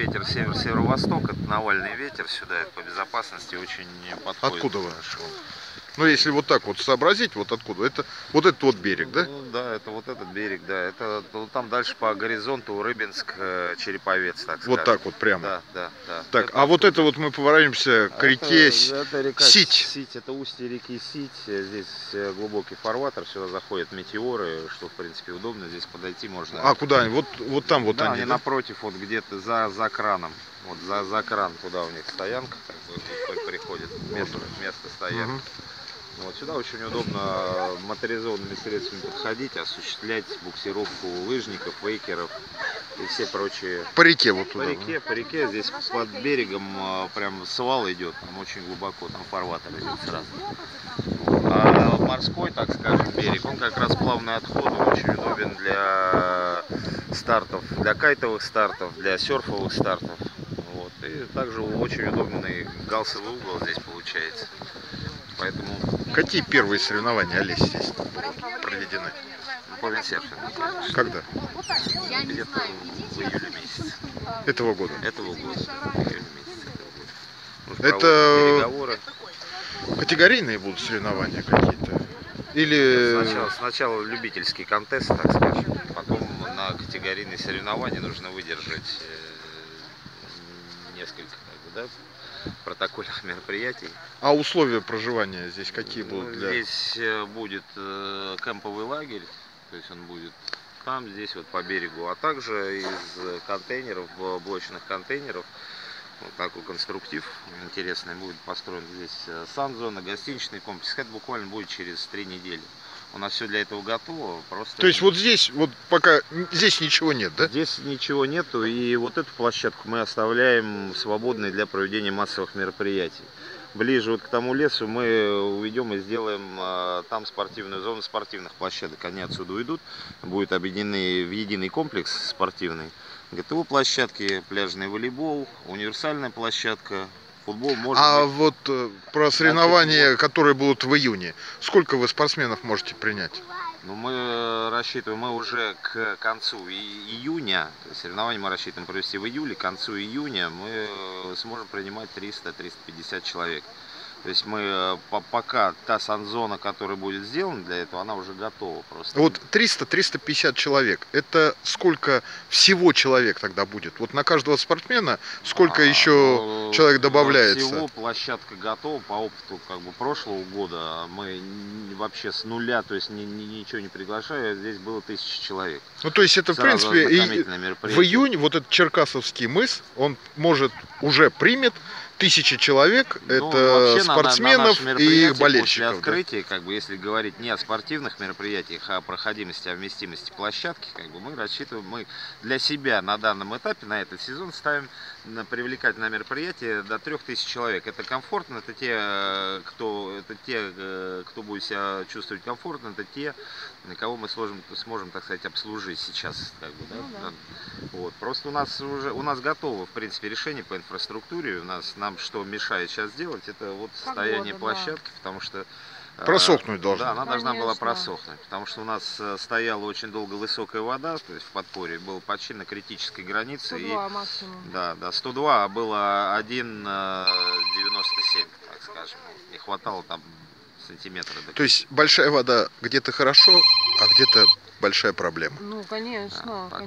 ветер северо-восток, это навальный ветер сюда, это по безопасности очень подходит. Откуда вы? Ну, если вот так вот сообразить, вот откуда? Это вот этот вот берег, да? Ну, да, это вот этот берег, да. Это ну, там дальше по горизонту Рыбинск-Череповец, так сказать. Вот так вот прямо? Да, да, да. Так, это а вот это вот мы поворачиваемся к реке Сить. Сить, это устье реки Сить. Здесь глубокий фарватер, сюда заходят метеоры, что, в принципе, удобно. Здесь подойти можно. А куда они? Вот, вот там вот да, они, да? Напротив, вот где-то за краном. Вот за кран, куда у них стоянка, как бы, приходит место стоянки. Вот сюда очень удобно моторизованными средствами подходить, осуществлять буксировку лыжников, вейкеров и все прочие. По реке вот туда. По реке, здесь под берегом прям свал идет, там очень глубоко, там фарватер идет сразу. А морской, так скажем, берег, он как раз плавный отход, он очень удобен для стартов, для кайтовых стартов, для серфовых стартов. Вот. И также очень удобный галсовый угол здесь получается. Поэтому... Какие первые соревнования, Олесь, здесь проведены? По виндсерфингу. Когда? Где-то в июле месяце. Этого года? Этого года. Это категорийные будут соревнования какие-то? Или... Сначала любительский контест, так скажем. Потом на категорийные соревнования нужно выдержать несколько, да, протокольных мероприятий. А условия проживания здесь какие будут? Для... Здесь будет кемповый лагерь, то есть он будет там, здесь вот по берегу, а также из контейнеров, блочных контейнеров, вот такой конструктив интересный, будет построен здесь сан-зона, гостиничный комплекс. Это буквально будет через 3 недели. У нас все для этого готово. Просто... То есть вот здесь, вот пока здесь ничего нет, да? Здесь ничего нету, и вот эту площадку мы оставляем свободной для проведения массовых мероприятий. Ближе вот к тому лесу мы уведем и сделаем там спортивную зону спортивных площадок. Они отсюда уйдут, будут объединены в единый комплекс спортивный. ГТО-площадки, пляжный волейбол, универсальная площадка. Футбол, а быть... вот про соревнования, которые будут в июне, сколько вы спортсменов можете принять? Ну, мы рассчитываем, мы уже к концу июня, соревнования мы рассчитываем провести в июле, к концу июня мы сможем принимать 300-350 человек. То есть мы пока та сан-зона, которая будет сделана для этого, она уже готова просто. Вот 300-350 человек, это сколько всего человек тогда будет? Вот на каждого спортсмена сколько еще человек добавляется? Всего площадка готова по опыту как бы прошлого года. Мы вообще с нуля, то есть ничего не приглашая, здесь было 1000 человек. Ну то есть это сразу в принципе в июнь вот этот Черкасовский мыс, он может уже примет 1000 человек, ну, это спортсменов и их болельщиков. После открытия, да? Как бы, если говорить не о спортивных мероприятиях, а о проходимости, о вместимости площадки, как бы, мы рассчитываем, мы для себя на данном этапе, на этот сезон ставим привлекать на мероприятие до 3000 человек. Это комфортно, это те, кто будет себя чувствовать комфортно, это те, кого мы сможем, так сказать, обслужить сейчас. Как бы, да? Вот. Просто у нас готово, в принципе, решение по инфраструктуре. У нас нам что мешает сейчас делать, это вот состояние площадки, потому что просохнуть должна. Да, она должна была просохнуть, потому что у нас стояла очень долго высокая вода, то есть в подпорье было почти на критической границе. 102 и, максимум. Да, да, 102, а было 1,97, так скажем. Не хватало там сантиметра. То есть большая вода где-то хорошо, а где-то большая проблема. Ну, конечно. Да,